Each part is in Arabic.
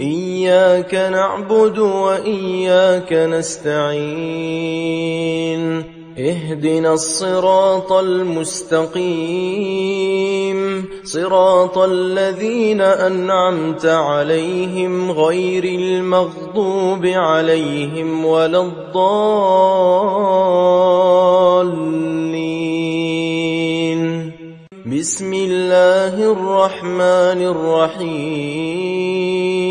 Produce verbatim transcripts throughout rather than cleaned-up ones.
إياك نعبد وإياك نستعين. اهدنا الصراط المستقيم، صراط الذين أنعمت عليهم غير المغضوب عليهم ولا الضالين. بسم الله الرحمن الرحيم.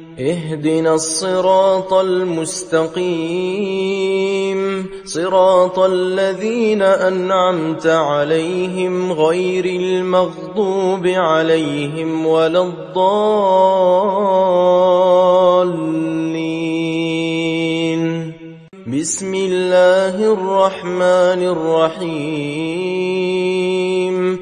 اهدنا الصراط المستقيم، صراط الذين أنعمت عليهم غير المغضوب عليهم ولا الضالين. بسم الله الرحمن الرحيم.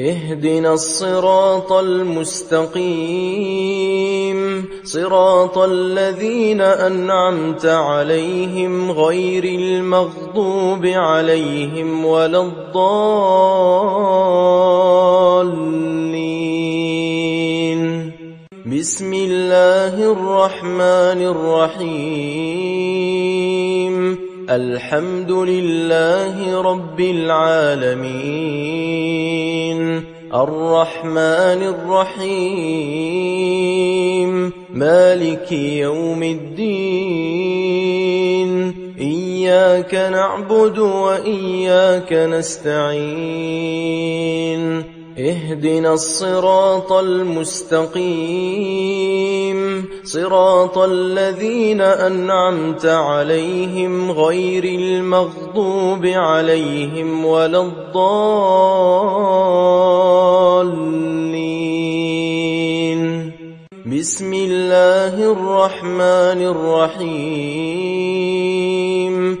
اهدنا الصراط المستقيم، صراط الذين أنعمت عليهم غير المغضوب عليهم ولا الضالين. بسم الله الرحمن الرحيم. الحمد لله رب العالمين. الرحمن الرحيم. مالك يوم الدين. إياك نعبد وإياك نستعين. اهدنا الصراط المستقيم، صراط الذين أنعمت عليهم غير المغضوب عليهم ولا الضالين. بسم الله الرحمن الرحيم.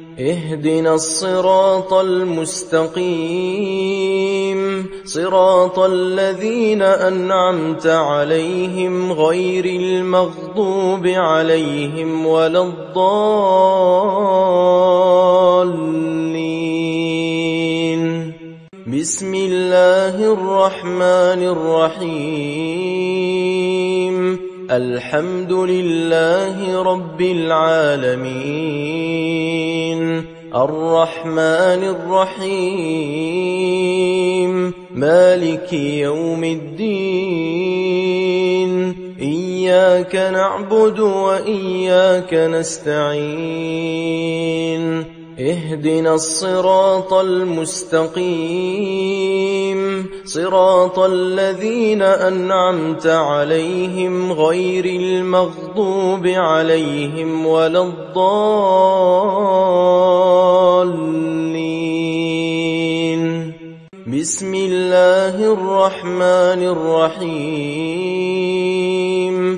اهدنا الصراط المستقيم، صراط الذين أنعمت عليهم غير المغضوب عليهم ولا الضالين. بسم الله الرحمن الرحيم. الحمد لله رب العالمين. الرحمن الرحيم. مالك يوم الدين. إياك نعبد وإياك نستعين. اهدنا الصراط المستقيم، صراط الذين أنعمت عليهم غير المغضوب عليهم ولا الضالين. بسم الله الرحمن الرحيم.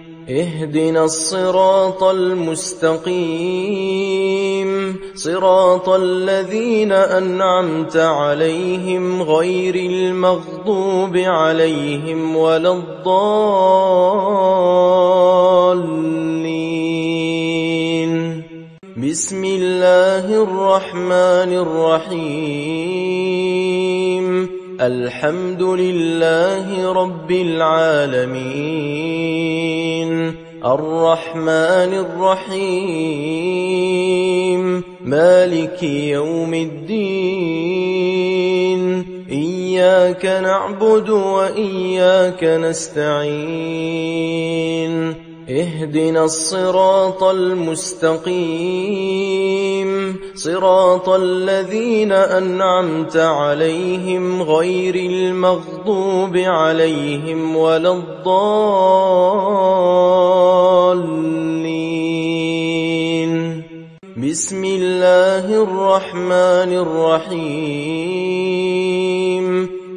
اهدنا الصراط المستقيم صراط الذين أنعمت عليهم غير المغضوب عليهم ولا الضالين بسم الله الرحمن الرحيم الحمد لله رب العالمين الرحمن الرحيم مالك يوم الدين إياك نعبد وإياك نستعين اهدنا الصراط المستقيم صراط الذين أنعمت عليهم غير المغضوب عليهم ولا الضالين بسم الله الرحمن الرحيم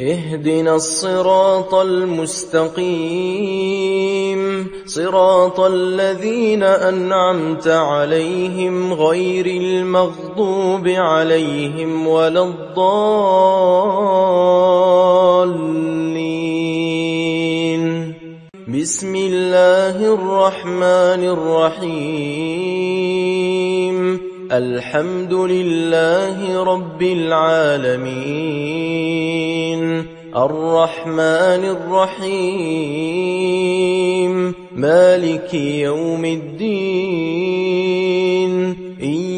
اهدنا الصراط المستقيم صراط الذين أنعمت عليهم غير المغضوب عليهم ولا الضالين بسم الله الرحمن الرحيم الحمد لله رب العالمين الرحمن الرحيم مالك يوم الدين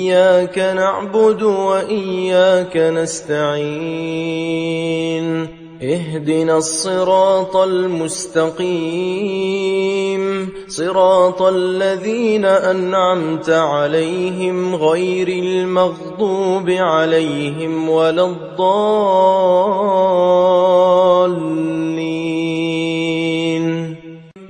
إياك نعبد وإياك نستعين اهدنا الصراط المستقيم صراط الذين أنعمت عليهم غير المغضوب عليهم ولا الضالين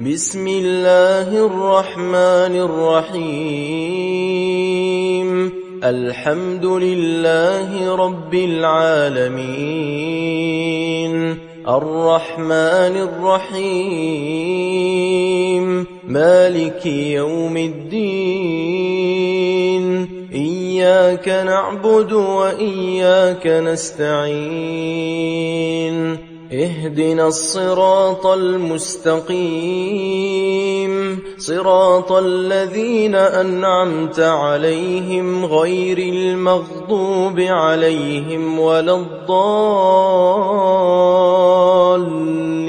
بسم الله الرحمن الرحيم الحمد لله رب العالمين الرحمن الرحيم مالك يوم الدين إياك نعبد وإياك نستعين اهدنا الصراط المستقيم صراط الذين أنعمت عليهم غير المغضوب عليهم ولا الضالين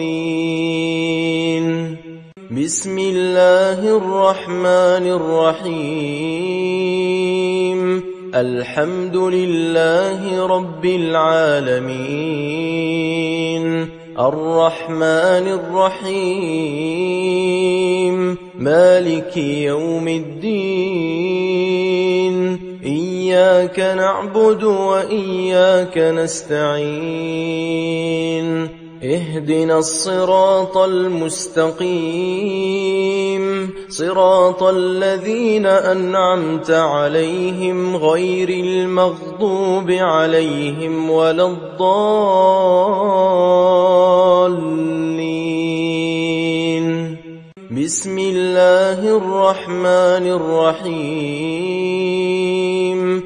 بسم الله الرحمن الرحيم الحمد لله رب العالمين الرحمن الرحيم مالك يوم الدين إياك نعبد وإياك نستعين اهدنا الصراط المستقيم صراط الذين أنعمت عليهم غير المغضوب عليهم ولا الضالين بسم الله الرحمن الرحيم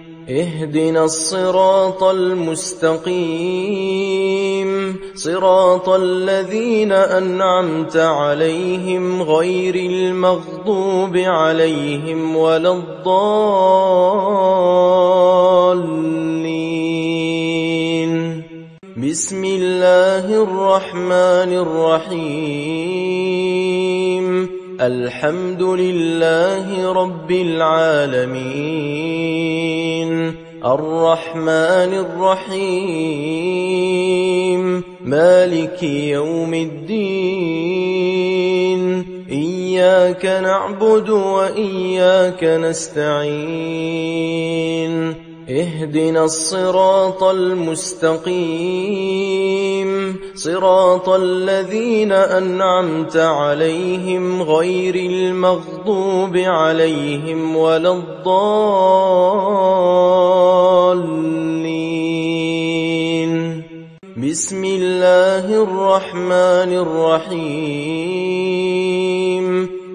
اهدنا الصراط المستقيم صراط الذين أنعمت عليهم غير المغضوب عليهم ولا الضالين بسم الله الرحمن الرحيم الحمد لله رب العالمين الرحمن الرحيم مالك يوم الدين إياك نعبد وإياك نستعين اهدنا الصراط المستقيم صراط الذين أنعمت عليهم غير المغضوب عليهم ولا الضالين بسم الله الرحمن الرحيم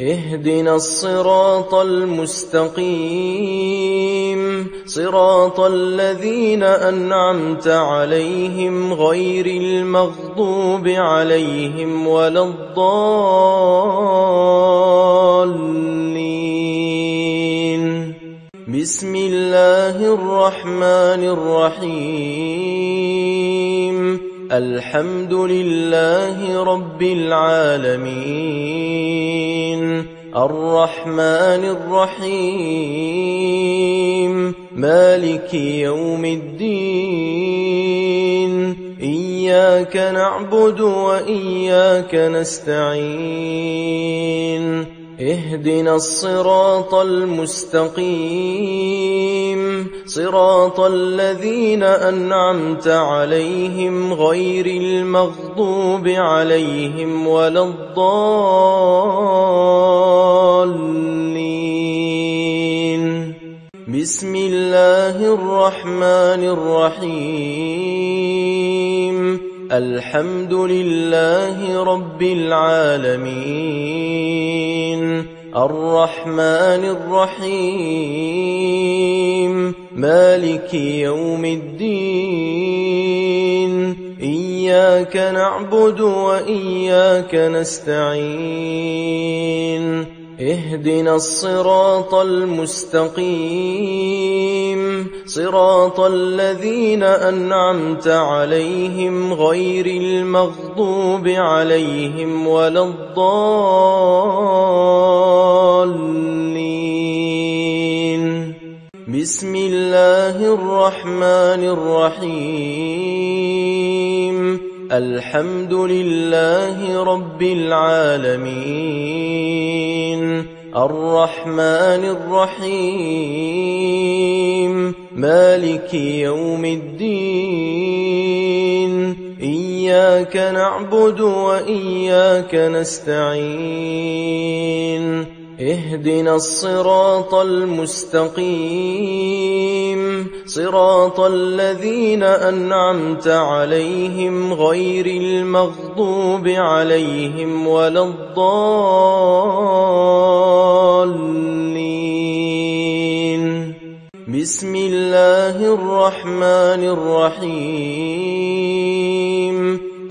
اهدنا الصراط المستقيم صراط الذين أنعمت عليهم غير المغضوب عليهم ولا الضالين بسم الله الرحمن الرحيم الحمد لله رب العالمين الرحمن الرحيم مالك يوم الدين إياك نعبد وإياك نستعين اهدنا الصراط المستقيم صراط الذين أنعمت عليهم غير المغضوب عليهم ولا الضالين بسم الله الرحمن الرحيم الحمد لله رب العالمين الرحمن الرحيم مالك يوم الدين إياك نعبد وإياك نستعين اهدنا الصراط المستقيم صراط الذين أنعمت عليهم غير المغضوب عليهم ولا الضالين بسم الله الرحمن الرحيم الحمد لله رب العالمين الرحمن الرحيم مالك يوم الدين إياك نعبد وإياك نستعين اهدنا الصراط المستقيم صراط الذين أنعمت عليهم غير المغضوب عليهم ولا الضالين بسم الله الرحمن الرحيم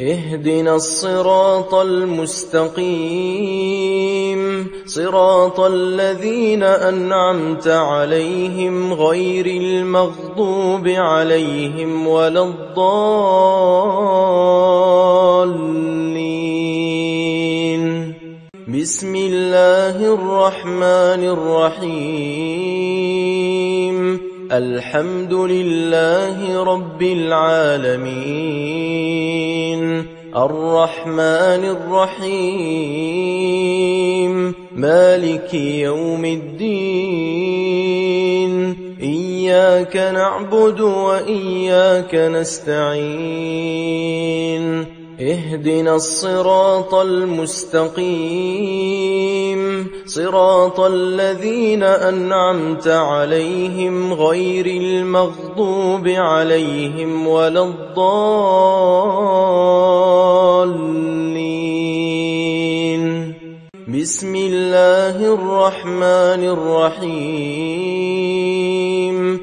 اهدنا الصراط المستقيم صراط الذين أنعمت عليهم غير المغضوب عليهم ولا الضالين بسم الله الرحمن الرحيم الحمد لله رب العالمين الرحمن الرحيم مالك يوم الدين إياك نعبد وإياك نستعين اهدنا الصراط المستقيم صراط الذين أنعمت عليهم غير المغضوب عليهم ولا الضالين. بسم الله الرحمن الرحيم.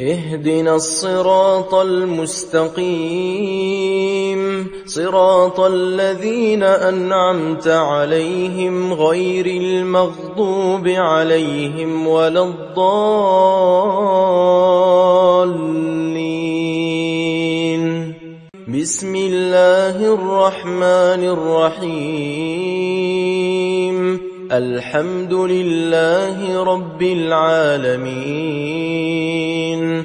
اهدنا الصراط المستقيم صراط الذين أنعمت عليهم غير المغضوب عليهم ولا الضالين. بسم الله الرحمن الرحيم. الحمد لله رب العالمين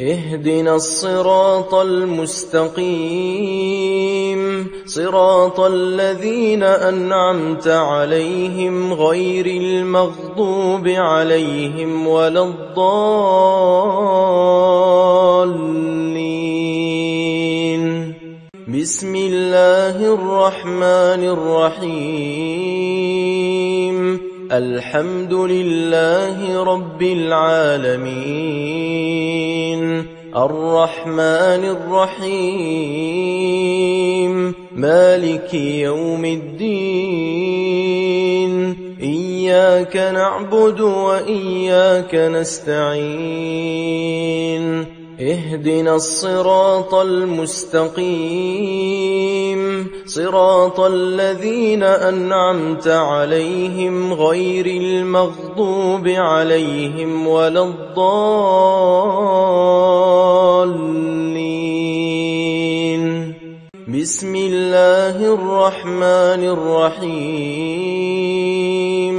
اهدنا الصراط المستقيم صراط الذين أنعمت عليهم غير المغضوب عليهم ولا الضالين. بسم الله الرحمن الرحيم. الحمد لله رب العالمين الرحمن الرحيم مالك يوم الدين إياك نعبد وإياك نستعين اهدنا الصراط المستقيم صراط الذين أنعمت عليهم غير المغضوب عليهم ولا الضالين. بسم الله الرحمن الرحيم.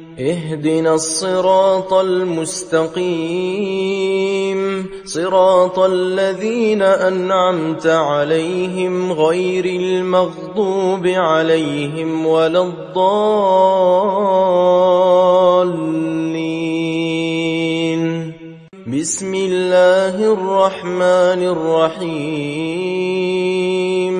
اهدنا الصراط المستقيم صراط الذين أنعمت عليهم غير المغضوب عليهم ولا الضالين. بسم الله الرحمن الرحيم.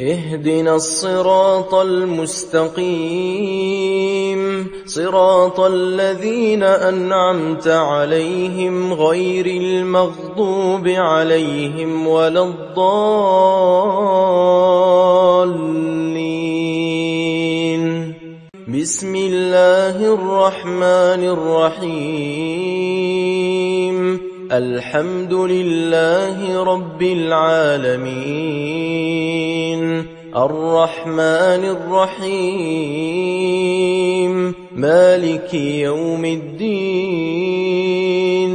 اهدنا الصراط المستقيم صراط الذين أنعمت عليهم غير المغضوب عليهم ولا الضالين بسم الله الرحمن الرحيم الحمد لله رب العالمين الرحمن الرحيم مالك يوم الدين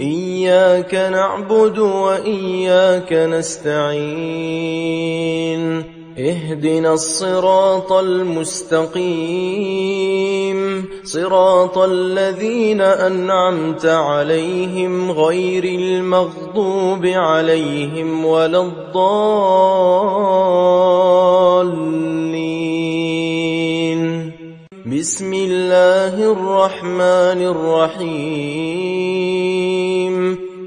إياك نعبد وإياك نستعين اهدنا الصراط المستقيم صراط الذين أنعمت عليهم غير المغضوب عليهم ولا الضالين بسم الله الرحمن الرحيم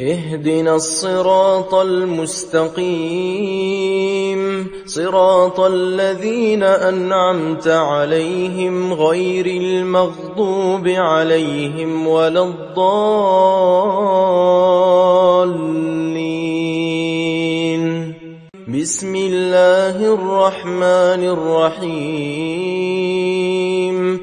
اهدنا الصراط المستقيم صراط الذين أنعمت عليهم غير المغضوب عليهم ولا الضالين بسم الله الرحمن الرحيم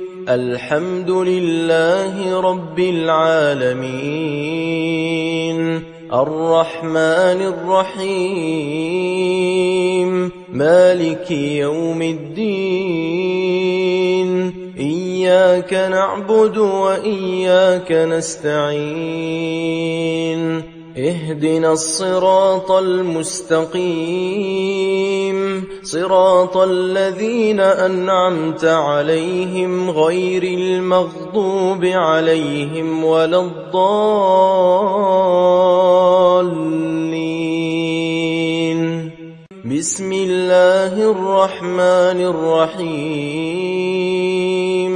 الحمد لله رب العالمين الرحمن الرحيم مالك يوم الدين إياك نعبد وإياك نستعين اهدنا الصراط المستقيم صراط الذين أنعمت عليهم غير المغضوب عليهم ولا الضالين بسم الله الرحمن الرحيم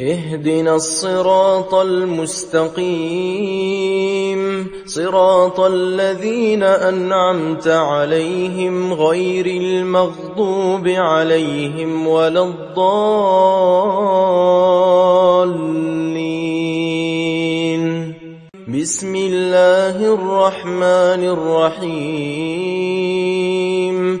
اهدنا الصراط المستقيم صراط الذين أنعمت عليهم غير المغضوب عليهم ولا الضالين بسم الله الرحمن الرحيم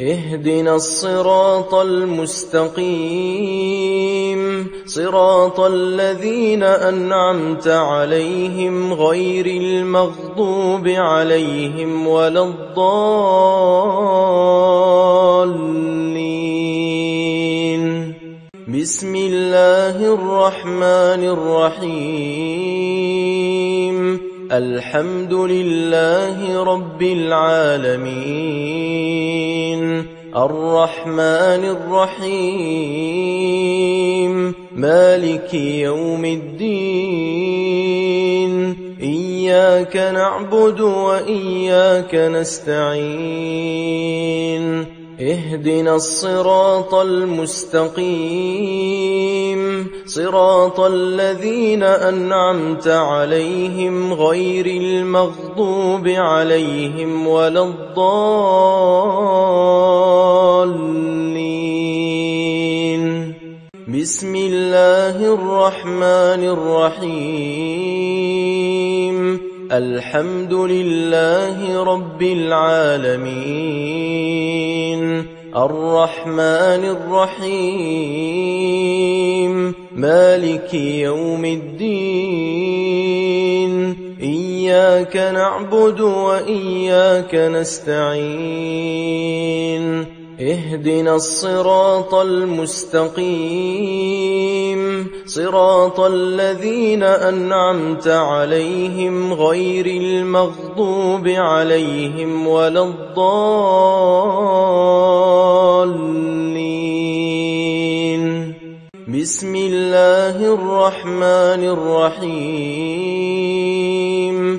اهدنا الصراط المستقيم صراط الذين أنعمت عليهم غير المغضوب عليهم ولا الضالين بسم الله الرحمن الرحيم الحمد لله رب العالمين الرحمن الرحيم مالك يوم الدين إياك نعبد وإياك نستعين اهدنا الصراط المستقيم صراط الذين أنعمت عليهم غير المغضوب عليهم ولا الضالين. بسم الله الرحمن الرحيم. الحمد لله رب العالمين الرحمن الرحيم مالك يوم الدين إياك نعبد وإياك نستعين اهدنا الصراط المستقيم صراط الذين أنعمت عليهم غير المغضوب عليهم ولا الضالين. بسم الله الرحمن الرحيم.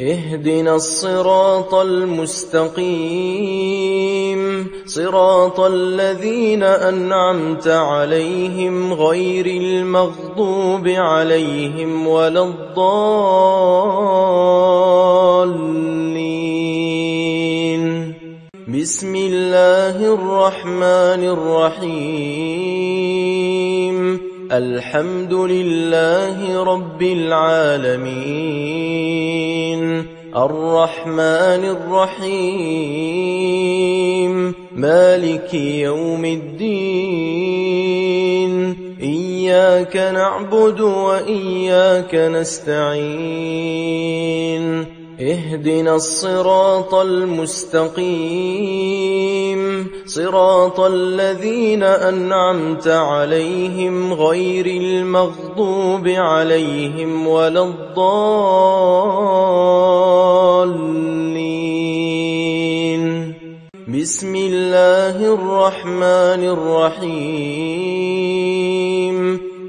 اهدنا الصراط المستقيم صراط الذين أنعمت عليهم غير المغضوب عليهم ولا الضالين. بسم الله الرحمن الرحيم. الحمد لله رب العالمين الرحمن الرحيم مالك يوم الدين إياك نعبد وإياك نستعين اهدنا الصراط المستقيم صراط الذين أنعمت عليهم غير المغضوب عليهم ولا الضالين. بسم الله الرحمن الرحيم.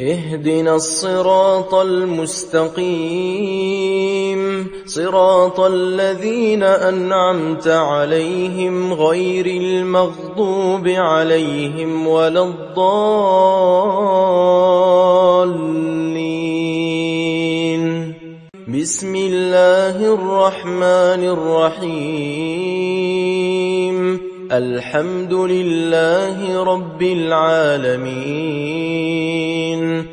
اهدنا الصراط المستقيم صراط الذين أنعمت عليهم غير المغضوب عليهم ولا الضالين. بسم الله الرحمن الرحيم. الحمد لله رب العالمين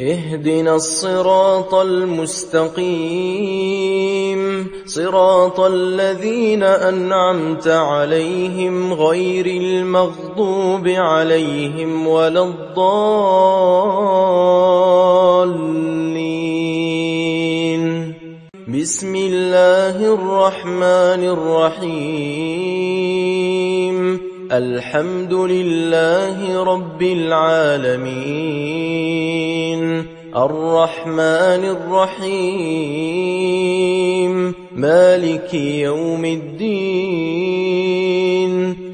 اهدنا الصراط المستقيم صراط الذين أنعمت عليهم غير المغضوب عليهم ولا الضالين. بسم الله الرحمن الرحيم. الحمد لله رب العالمين الرحمن الرحيم مالك يوم الدين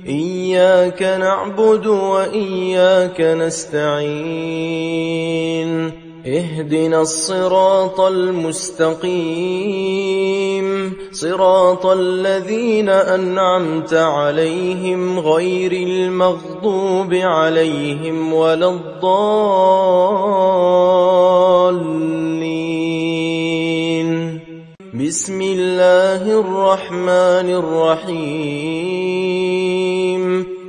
إياك نعبد وإياك نستعين اهدنا الصراط المستقيم صراط الذين أنعمت عليهم غير المغضوب عليهم ولا الضالين بسم الله الرحمن الرحيم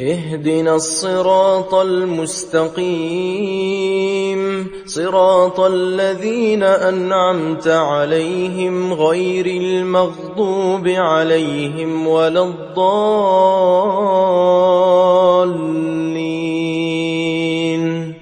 اهدنا الصراط المستقيم صراط الذين أنعمت عليهم غير المغضوب عليهم ولا الضالين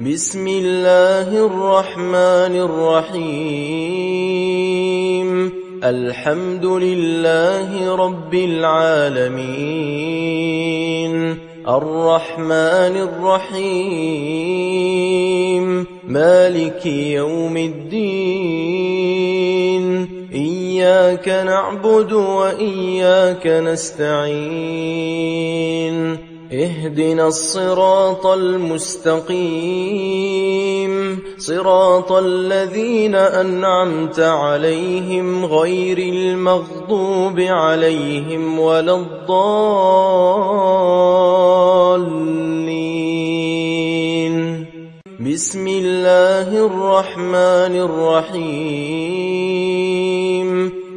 بسم الله الرحمن الرحيم الحمد لله رب العالمين الرحمن الرحيم مالك يوم الدين إياك نعبد وإياك نستعين اهدنا الصراط المستقيم صراط الذين أنعمت عليهم غير المغضوب عليهم ولا الضالين بسم الله الرحمن الرحيم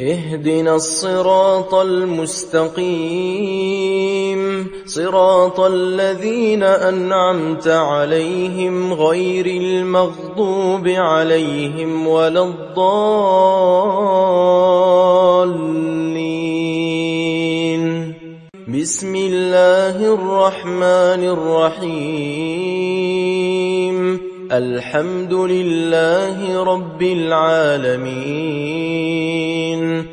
اهدنا الصراط المستقيم صراط الذين أنعمت عليهم غير المغضوب عليهم ولا الضالين بسم الله الرحمن الرحيم الحمد لله رب العالمين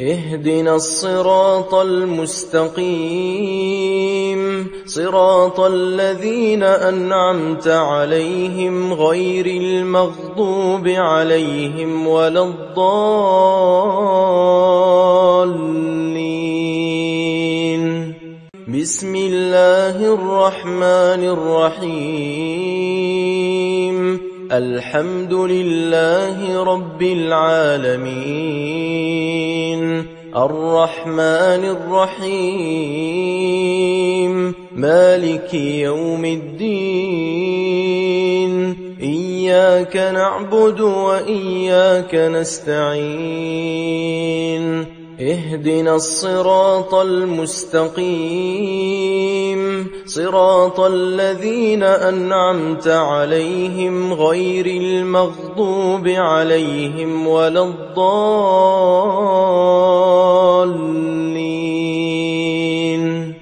اهدنا الصراط المستقيم صراط الذين أنعمت عليهم غير المغضوب عليهم ولا الضالين بسم الله الرحمن الرحيم الحمد لله رب العالمين الرحمن الرحيم مالك يوم الدين إياك نعبد وإياك نستعين اهدنا الصراط المستقيم صراط الذين أنعمت عليهم غير المغضوب عليهم ولا الضالين.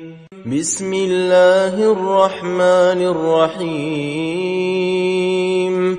بسم الله الرحمن الرحيم.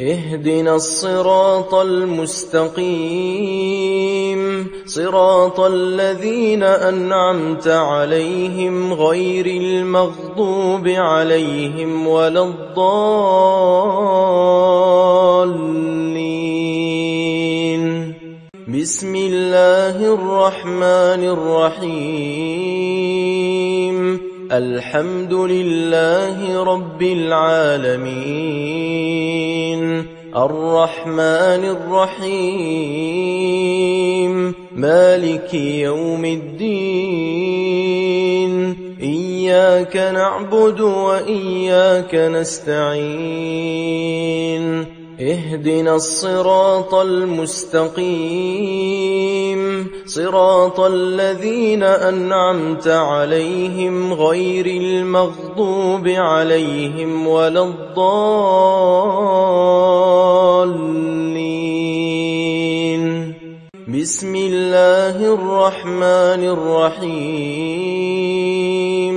اهدنا الصراط المستقيم صراط الذين أنعمت عليهم غير المغضوب عليهم ولا الضالين. بسم الله الرحمن الرحيم. الحمد لله رب العالمين الرحمن الرحيم مالك يوم الدين إياك نعبد وإياك نستعين اهدنا الصراط المستقيم صراط الذين أنعمت عليهم غير المغضوب عليهم ولا الضالين. بسم الله الرحمن الرحيم.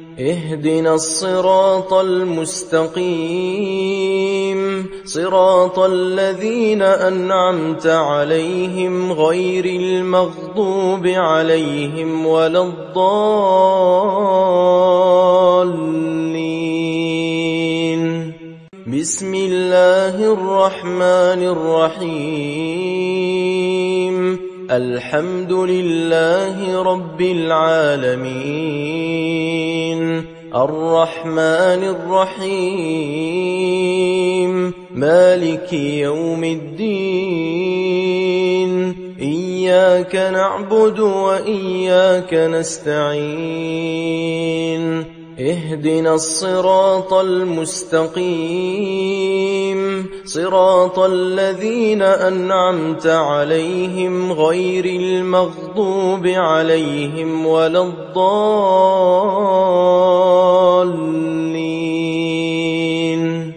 اهدنا الصراط المستقيم صراط الذين أنعمت عليهم غير المغضوب عليهم ولا الضالين. بسم الله الرحمن الرحيم. الحمد لله رب العالمين الرحمن الرحيم مالك يوم الدين إياك نعبد وإياك نستعين اهدنا الصراط المستقيم صراط الذين أنعمت عليهم غير المغضوب عليهم ولا الضالين.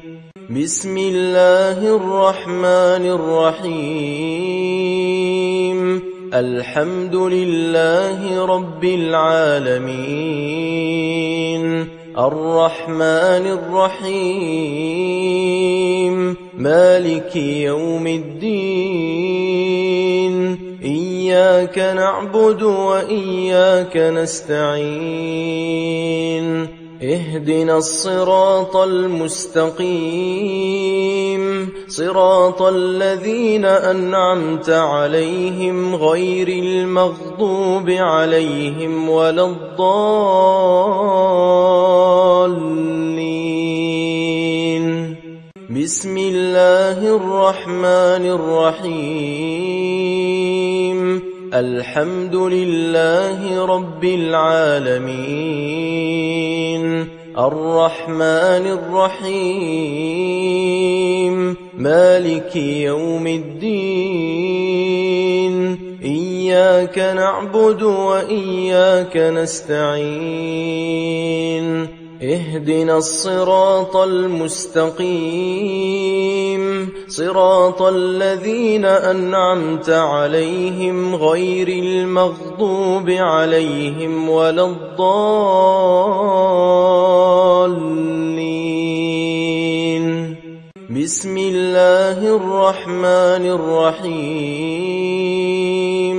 بسم الله الرحمن الرحيم. الحمد لله رب العالمين الرحمن الرحيم مالك يوم الدين إياك نعبد وإياك نستعين اهدنا الصراط المستقيم صراط الذين أنعمت عليهم غير المغضوب عليهم ولا الضالين. بسم الله الرحمن الرحيم. الحمد لله رب العالمين الرحمن الرحيم مالك يوم الدين إياك نعبد وإياك نستعين اهدنا الصراط المستقيم صراط الذين أنعمت عليهم غير المغضوب عليهم ولا الضالين. بسم الله الرحمن الرحيم.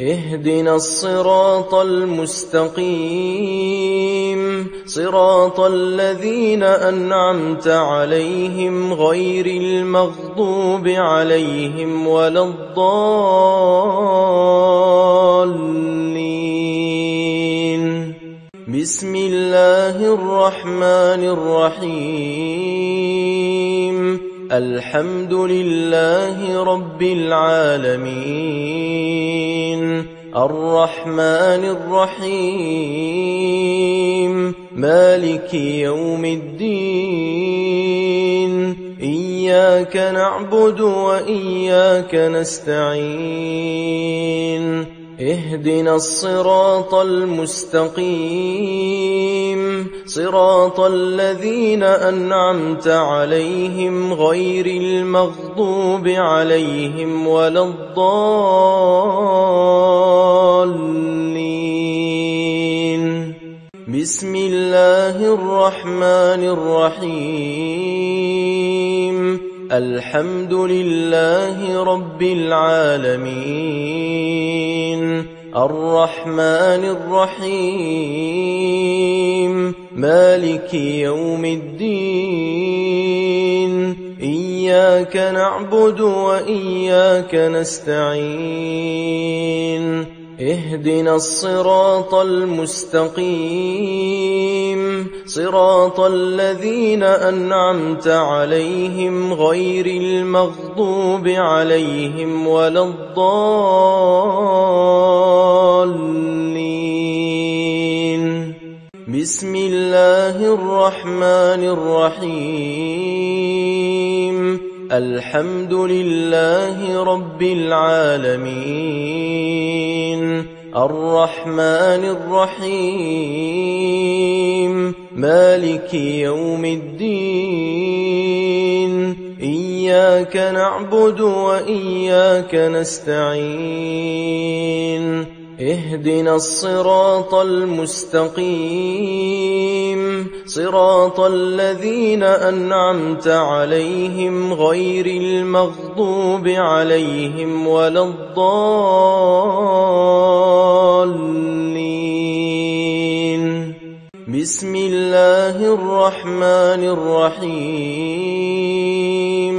اهدنا الصراط المستقيم صراط الذين أنعمت عليهم غير المغضوب عليهم ولا الضالين بسم الله الرحمن الرحيم الحمد لله رب العالمين الرحمن الرحيم مالك يوم الدين إياك نعبد وإياك نستعين اهدنا الصراط المستقيم صراط الذين أنعمت عليهم غير المغضوب عليهم ولا الضالين بسم الله الرحمن الرحيم الحمد لله رب العالمين الرحمن الرحيم مالك يوم الدين إياك نعبد وإياك نستعين اهدنا الصراط المستقيم صراط الذين أنعمت عليهم غير المغضوب عليهم ولا الضالين بسم الله الرحمن الرحيم الحمد لله رب العالمين الرحمن الرحيم مالك يوم الدين إياك نعبد وإياك نستعين اهدنا الصراط المستقيم صراط الذين أنعمت عليهم غير المغضوب عليهم ولا الضالين بسم الله الرحمن الرحيم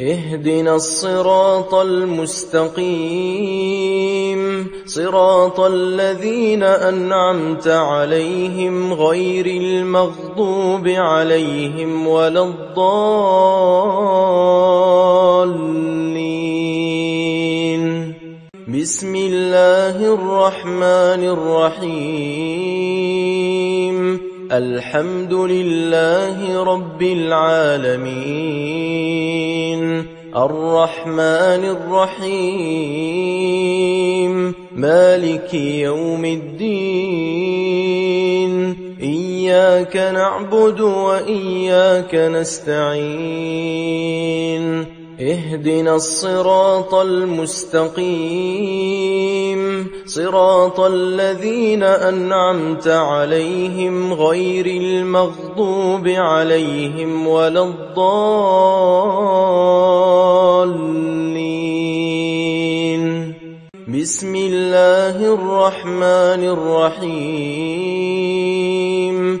اهدنا الصراط المستقيم صراط الذين أنعمت عليهم غير المغضوب عليهم ولا الضالين بسم الله الرحمن الرحيم الحمد لله رب العالمين الرحمن الرحيم مالك يوم الدين إياك نعبد وإياك نستعين اهدنا الصراط المستقيم صراط الذين أنعمت عليهم غير المغضوب عليهم ولا الضالين بسم الله الرحمن الرحيم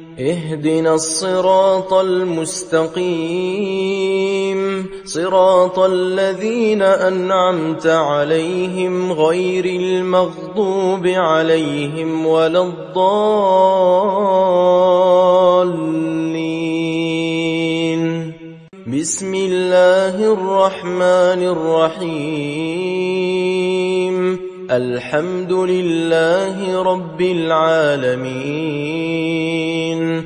اهدنا الصراط المستقيم صراط الذين أنعمت عليهم غير المغضوب عليهم ولا الضالين. بسم الله الرحمن الرحيم. الحمد لله رب العالمين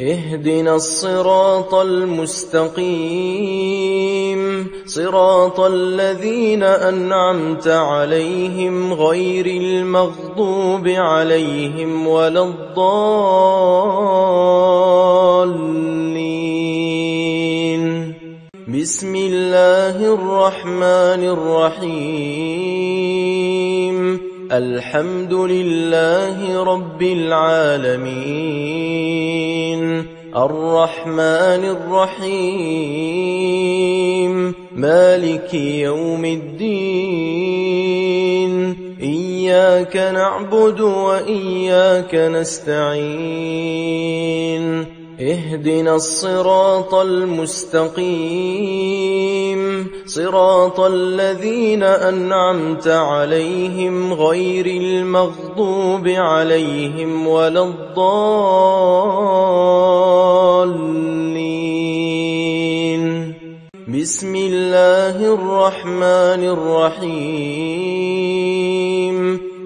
اهدنا الصراط المستقيم صراط الذين أنعمت عليهم غير المغضوب عليهم ولا الضالين. بسم الله الرحمن الرحيم. الحمد لله رب العالمين الرحمن الرحيم مالك يوم الدين إياك نعبد وإياك نستعين اهدنا الصراط المستقيم صراط الذين أنعمت عليهم غير المغضوب عليهم ولا الضالين. بسم الله الرحمن الرحيم.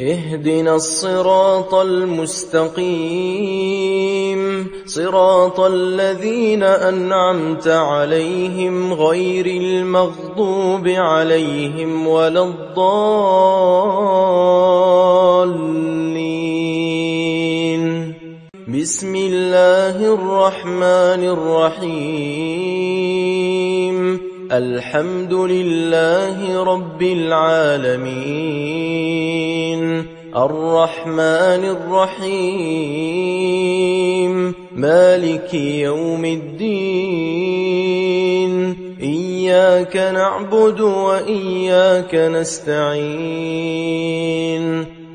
اهدنا الصراط المستقيم صراط الذين أنعمت عليهم غير المغضوب عليهم ولا الضالين. بسم الله الرحمن الرحيم. الحمد لله رب العالمين الرحمن الرحيم مالك يوم الدين إياك نعبد وإياك نستعين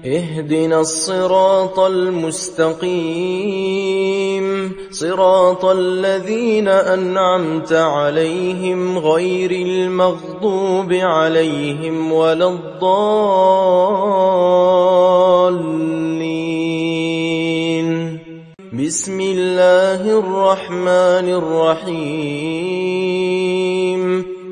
اهدنا الصراط المستقيم صراط الذين أنعمت عليهم غير المغضوب عليهم ولا الضالين. بسم الله الرحمن الرحيم.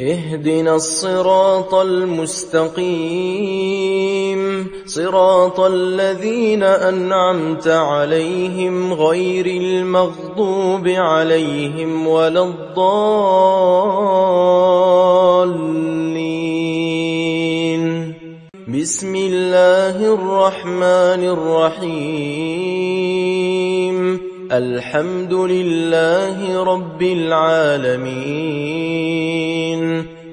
اهدنا الصراط المستقيم صراط الذين أنعمت عليهم غير المغضوب عليهم ولا الضالين. بسم الله الرحمن الرحيم. الحمد لله رب العالمين الرحيم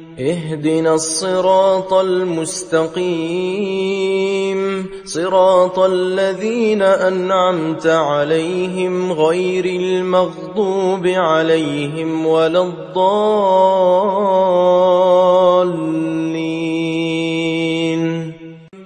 اهدنا الصراط المستقيم صراط الذين أنعمت عليهم غير المغضوب عليهم ولا الضالين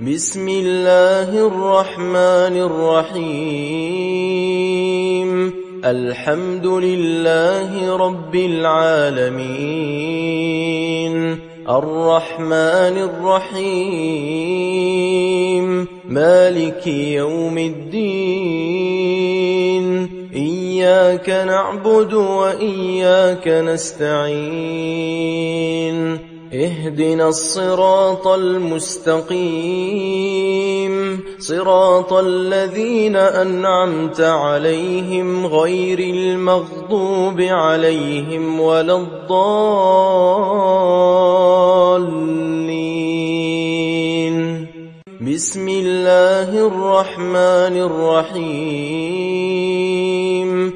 بسم الله الرحمن الرحيم الحمد لله رب العالمين الرحمن الرحيم مالك يوم الدين إياك نعبد وإياك نستعين اهدنا الصراط المستقيم صراط الذين أنعمت عليهم غير المغضوب عليهم ولا الضالين بسم الله الرحمن الرحيم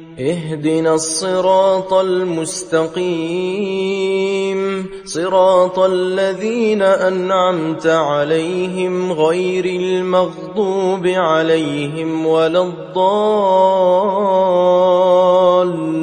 اهدنا الصراط المستقيم صراط الذين أنعمت عليهم غير المغضوب عليهم ولا الضالين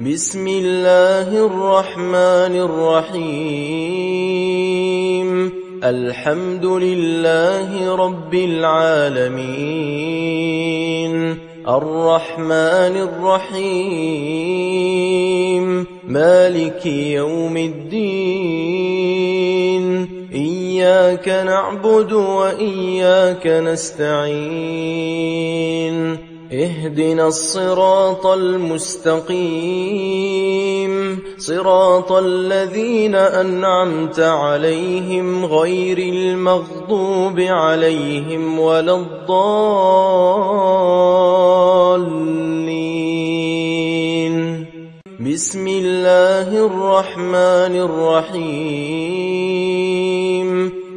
بسم الله الرحمن الرحيم الحمد لله رب العالمين الرحمن الرحيم مالك يوم الدين إياك نعبد وإياك نستعين اهدنا الصراط المستقيم صراط الذين أنعمت عليهم غير المغضوب عليهم ولا الضالين بسم الله الرحمن الرحيم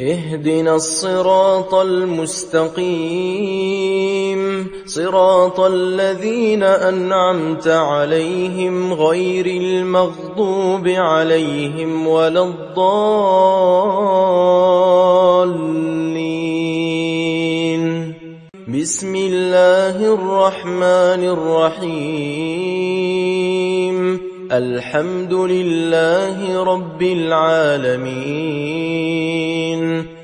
اهدنا الصراط المستقيم صراط الذين أنعمت عليهم غير المغضوب عليهم ولا الضالين بسم الله الرحمن الرحيم الحمد لله رب العالمين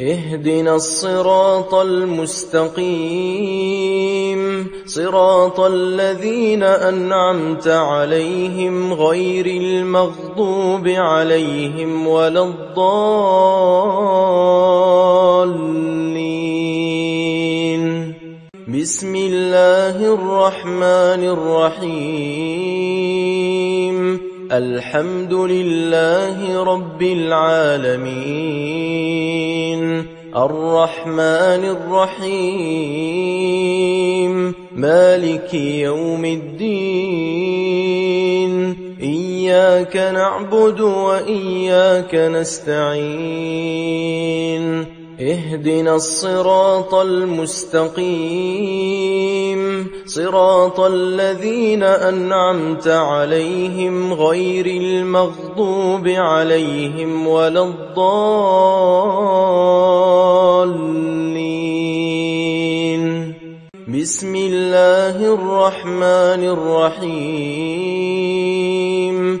اهدنا الصراط المستقيم صراط الذين أنعمت عليهم غير المغضوب عليهم ولا الضالين. بسم الله الرحمن الرحيم. الحمد لله رب العالمين الرحمن الرحيم مالك يوم الدين إياك نعبد وإياك نستعين اهدنا الصراط المستقيم صراط الذين أنعمت عليهم غير المغضوب عليهم ولا الضالين. بسم الله الرحمن الرحيم.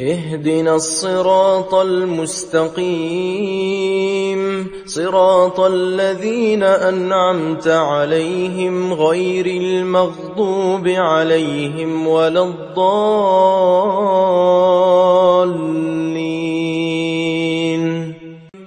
اهدنا الصراط المستقيم صراط الذين أنعمت عليهم غير المغضوب عليهم ولا الضالين.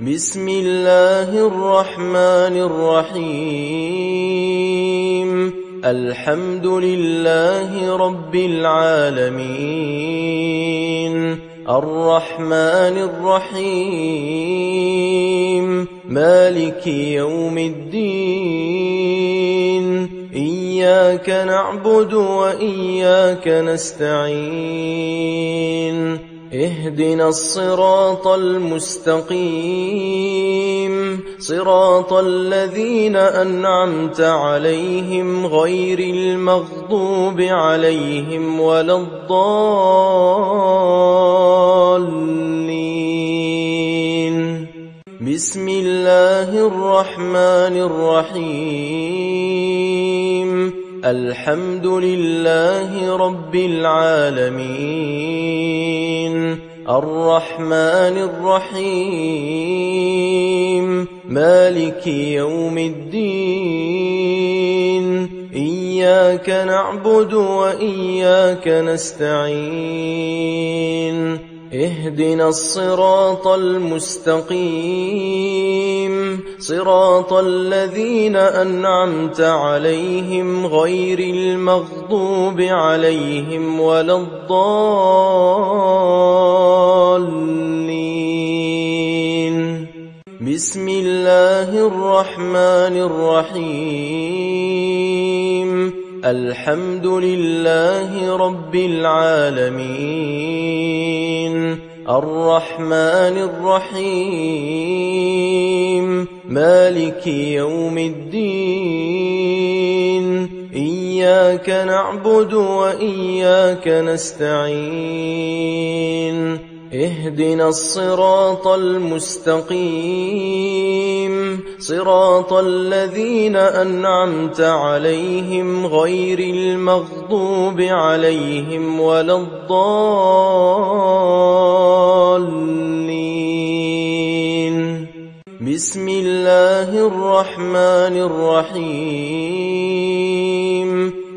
بسم الله الرحمن الرحيم. الحمد لله رب العالمين الرحمن الرحيم مالك يوم الدين إياك نعبد وإياك نستعين اهدنا الصراط المستقيم صراط الذين أنعمت عليهم غير المغضوب عليهم ولا الضالين. بسم الله الرحمن الرحيم. الحمد لله رب العالمين الرحمن الرحيم مالك يوم الدين إياك نعبد وإياك نستعين اهدنا الصراط المستقيم صراط الذين أنعمت عليهم غير المغضوب عليهم ولا الضالين. بسم الله الرحمن الرحيم. الحمد لله رب العالمين الرحمن الرحيم مالك يوم الدين إياك نعبد وإياك نستعين اهدنا الصراط المستقيم صراط الذين أنعمت عليهم غير المغضوب عليهم ولا الضالين. بسم الله الرحمن الرحيم.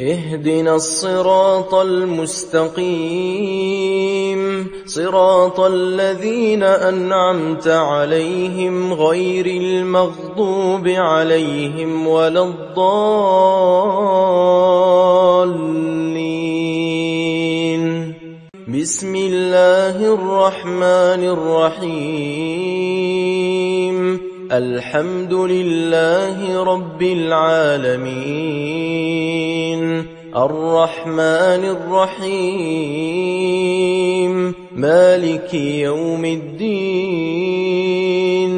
اهدنا الصراط المستقيم صراط الذين أنعمت عليهم غير المغضوب عليهم ولا الضالين بسم الله الرحمن الرحيم الحمد لله رب العالمين الرحمن الرحيم مالك يوم الدين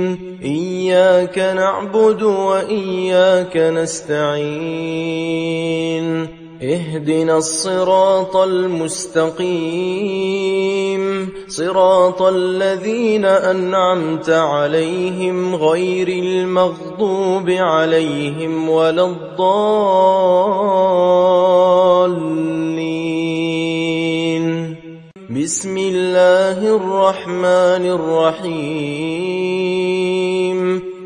إياك نعبد وإياك نستعين اهدنا الصراط المستقيم صراط الذين أنعمت عليهم غير المغضوب عليهم ولا الضالين بسم الله الرحمن الرحيم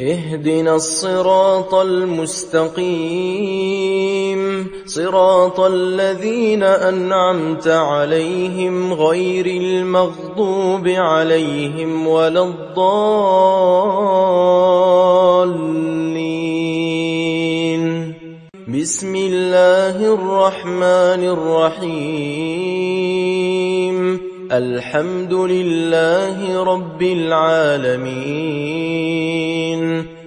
اهدنا الصراط المستقيم صراط الذين أنعمت عليهم غير المغضوب عليهم ولا الضالين بسم الله الرحمن الرحيم الحمد لله رب العالمين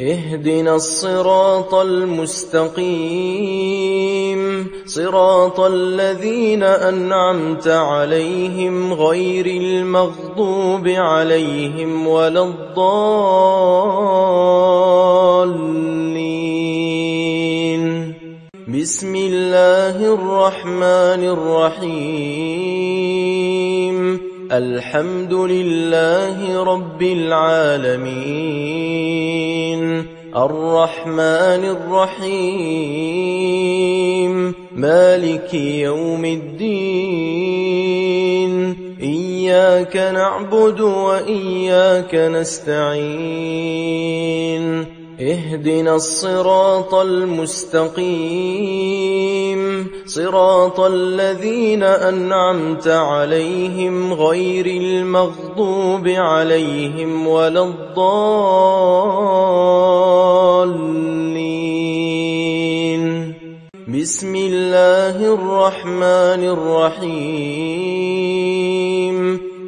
اهدنا الصراط المستقيم صراط الذين أنعمت عليهم غير المغضوب عليهم ولا الضالين بسم الله الرحمن الرحيم الحمد لله رب العالمين الرحمن الرحيم مالك يوم الدين إياك نعبد وإياك نستعين اهدنا الصراط المستقيم صراط الذين أنعمت عليهم غير المغضوب عليهم ولا الضالين بسم الله الرحمن الرحيم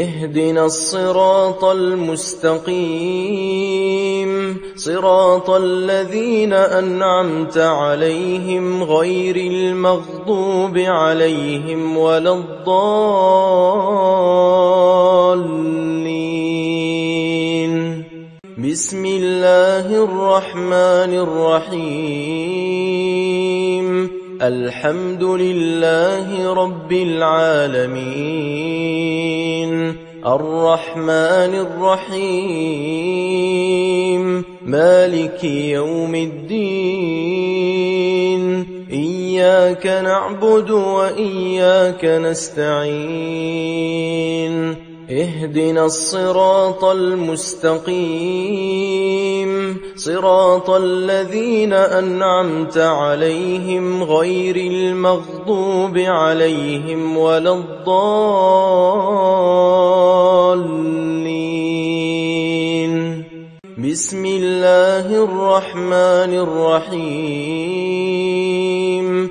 اهدنا الصراط المستقيم صراط الذين أنعمت عليهم غير المغضوب عليهم ولا الضالين. بسم الله الرحمن الرحيم. الحمد لله رب العالمين الرحمن الرحيم مالك يوم الدين إياك نعبد وإياك نستعين اهدنا الصراط المستقيم صراط الذين أنعمت عليهم غير المغضوب عليهم ولا الضالين. بسم الله الرحمن الرحيم.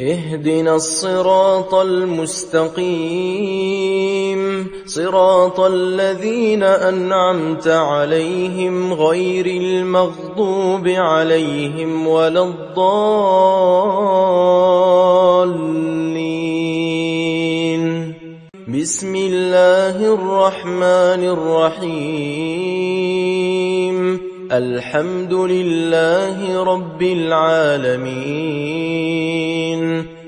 اهدنا الصراط المستقيم صراط الذين أنعمت عليهم غير المغضوب عليهم ولا الضالين. بسم الله الرحمن الرحيم. الحمد لله رب العالمين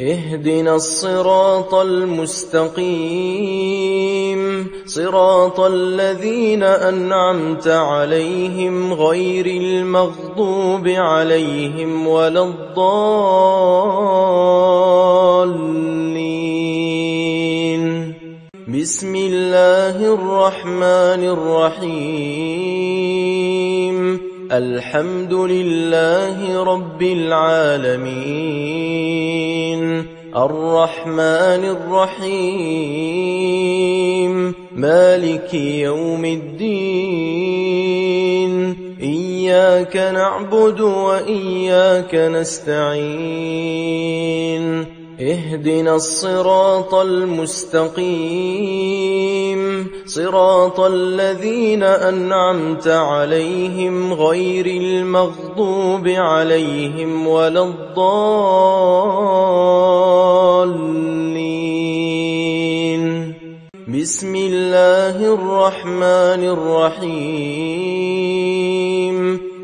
اهدنا الصراط المستقيم صراط الذين أنعمت عليهم غير المغضوب عليهم ولا الضالين. بسم الله الرحمن الرحيم. الحمد لله رب العالمين الرحمن الرحيم مالك يوم الدين إياك نعبد وإياك نستعين اهدنا الصراط المستقيم صراط الذين أنعمت عليهم غير المغضوب عليهم ولا الضالين. بسم الله الرحمن الرحيم.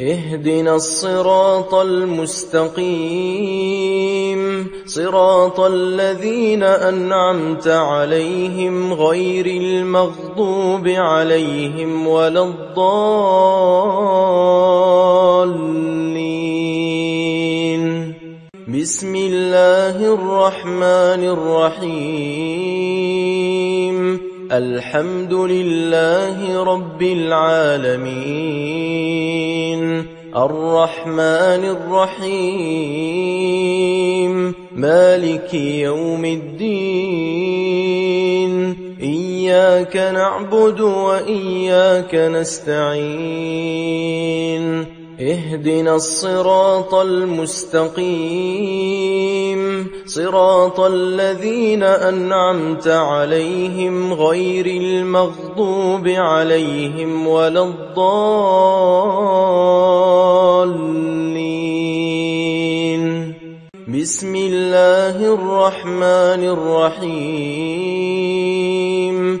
اهدنا الصراط المستقيم صراط الذين أنعمت عليهم غير المغضوب عليهم ولا الضالين. بسم الله الرحمن الرحيم. الحمد لله رب العالمين الرحمن الرحيم مالك يوم الدين إياك نعبد وإياك نستعين اهدنا الصراط المستقيم صراط الذين أنعمت عليهم غير المغضوب عليهم ولا الضالين بسم الله الرحمن الرحيم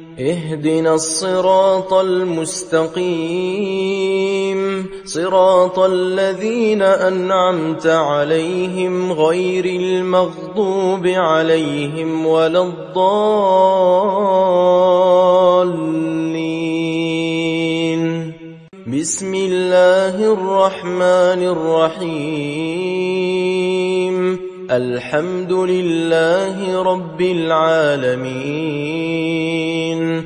اهدنا الصراط المستقيم صراط الذين أنعمت عليهم غير المغضوب عليهم ولا الضالين بسم الله الرحمن الرحيم الحمد لله رب العالمين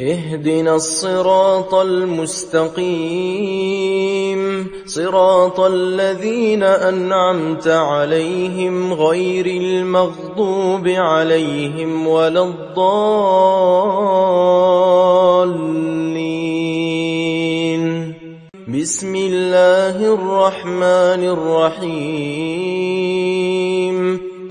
اهدنا الصراط المستقيم صراط الذين أنعمت عليهم غير المغضوب عليهم ولا الضالين بسم الله الرحمن الرحيم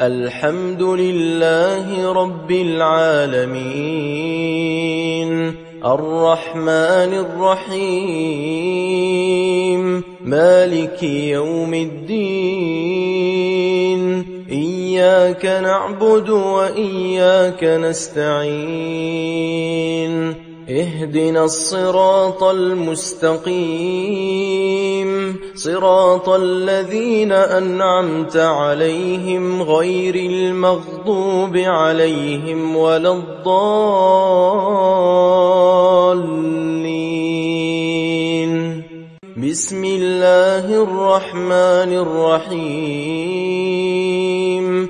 الحمد لله رب العالمين الرحمن الرحيم مالك يوم الدين إياك نعبد وإياك نستعين اهدنا الصراط المستقيم صراط الذين أنعمت عليهم غير المغضوب عليهم ولا الضالين بسم الله الرحمن الرحيم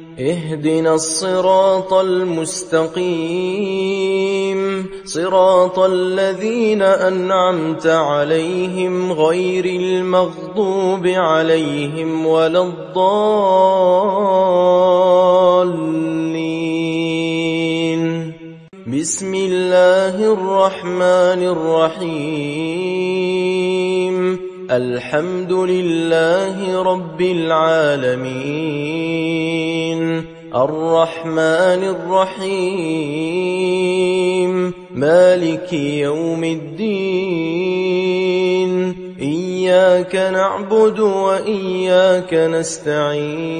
اهدنا الصراط المستقيم صراط الذين أنعمت عليهم غير المغضوب عليهم ولا الضالين بسم الله الرحمن الرحيم الحمد لله رب العالمين الرحمن الرحيم مالك يوم الدين إياك نعبد وإياك نستعين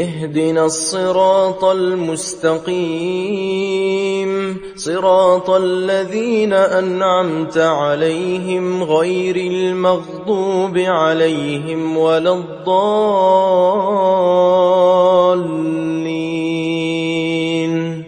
اهدنا الصراط المستقيم صراط الذين أنعمت عليهم غير المغضوب عليهم ولا الضالين.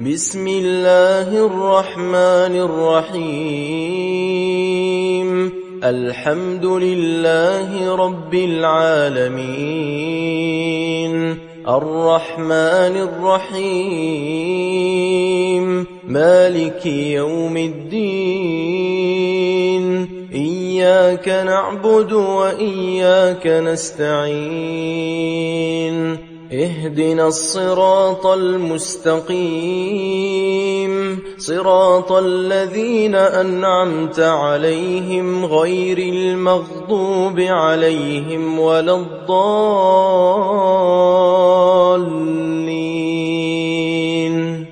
بسم الله الرحمن الرحيم. الحمد لله رب العالمين الرحمن الرحيم مالك يوم الدين إياك نعبد وإياك نستعين اهدنا الصراط المستقيم صراط الذين أنعمت عليهم غير المغضوب عليهم ولا الضالين.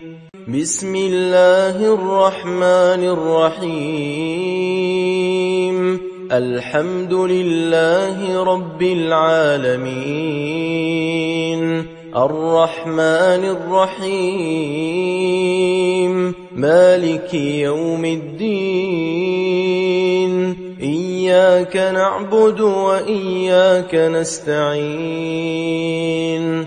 بسم الله الرحمن الرحيم. الحمد لله رب العالمين الرحمن الرحيم مالك يوم الدين إياك نعبد وإياك نستعين